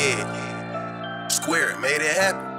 Yeah, Square made it happen.